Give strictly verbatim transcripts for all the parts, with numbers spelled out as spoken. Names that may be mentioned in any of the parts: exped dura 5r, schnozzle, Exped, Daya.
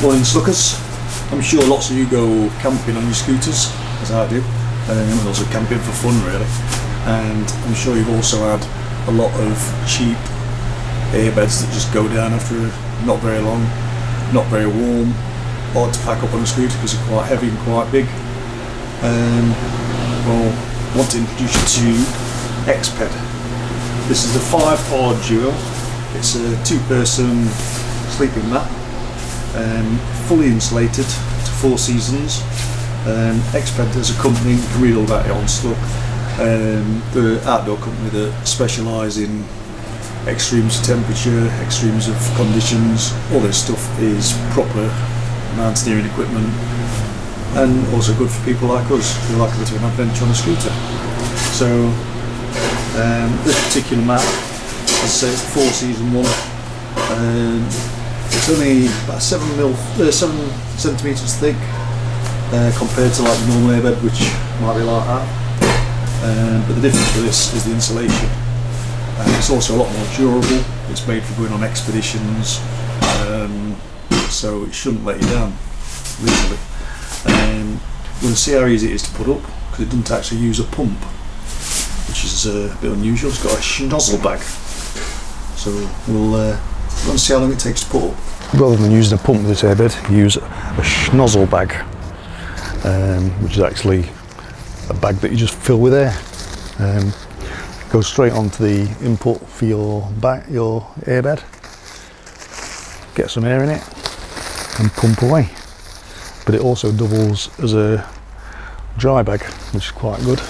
flying suckers. I'm sure lots of you go camping on your scooters, as I do, and um, also camping for fun really, and I'm sure you've also had a lot of cheap airbeds that just go down after not very long, not very warm, hard to pack up on a scooter because they're quite heavy and quite big. Um, well, I want to introduce you to Exped. This is the five R Duo. It's a two-person sleeping mat, um, fully insulated to four seasons. Um, Exped is a company, you can read all about it on Stuck, um, the outdoor company that specialise in extremes of temperature, extremes of conditions. All this stuff is proper mountaineering equipment and also good for people like us who like a bit of an adventure on a scooter. So um, this particular mat, as I say, it's the four season one. Um, it's only about seven mil, uh, seven centimeters thick uh, compared to like the normal airbed, which might be like that. Um, but the difference with this is the insulation. Um, it's also a lot more durable. It's made for going on expeditions, um, so it shouldn't let you down, literally. Um, we're going to see how easy it is to put up, because it doesn't actually use a pump, which is uh, a bit unusual. It's got a schnozzle bag, so we'll, uh, we're going to see how long it takes to put up. Rather than using a pump with this airbed, you use a schnozzle bag, um, which is actually a bag that you just fill with air. Um, Go straight onto the input for your back, your airbed. Get some air in it and pump away. But it also doubles as a dry bag, which is quite good.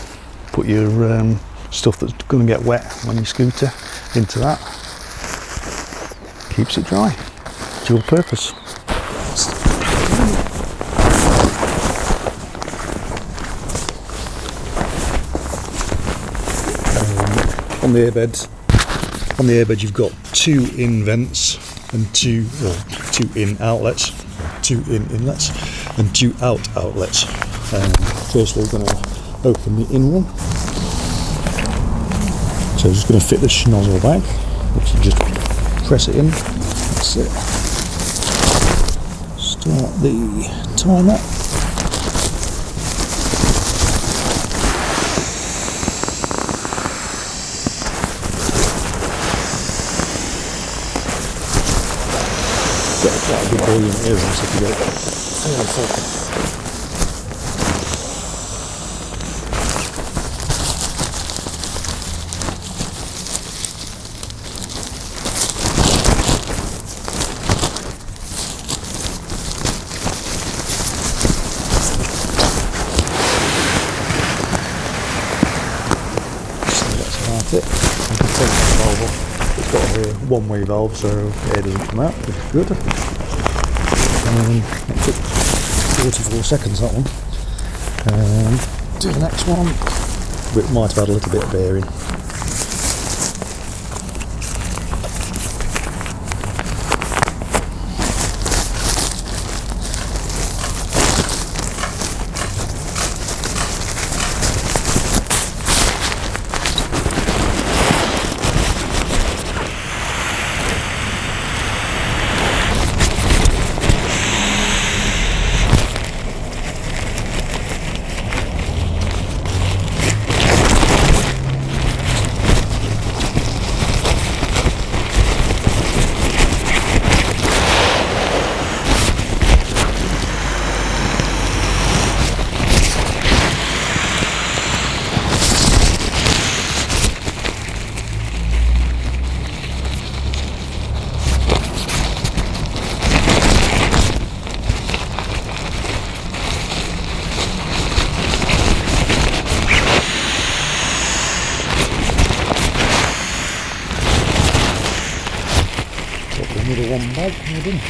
Put your um, stuff that's going to get wet on your scooter into that. Keeps it dry. Dual purpose. On the airbed, on the airbed, you've got two in vents and two, well, two in outlets, two in inlets, and two out outlets. Um, first, we're going to open the in one. So I'm just going to fit the schnozzle back. You just press it in. That's it. Start the timer. Quite a good volume it is, if you get it. It's got a one-way valve, so air doesn't come out, which is good. Um, it took forty-four seconds, that one. Um, do the next one. It might have had a little bit of air in. Another one bag coming in.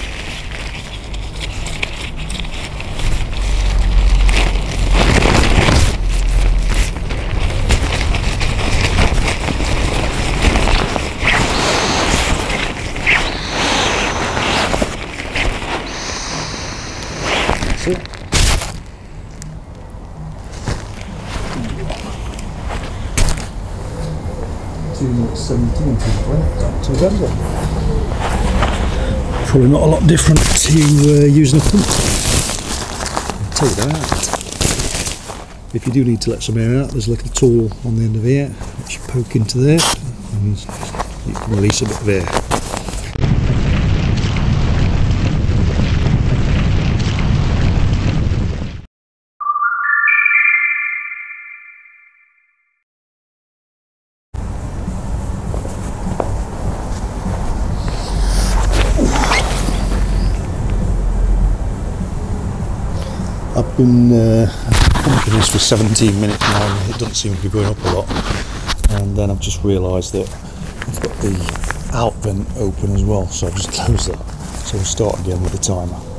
That's it. Two minutes seventeen, two minutes, two minutes. probably not a lot different to uh, using a pump. I'll take that out. If you do need to let some air out, there's a little tool on the end of here which you poke into there and you can release a bit of air. I've been uh, pumping this for seventeen minutes now and it doesn't seem to be going up a lot, and then I've just realised that I've got the out vent open as well, so I've just closed that. So we'll start again with the timer.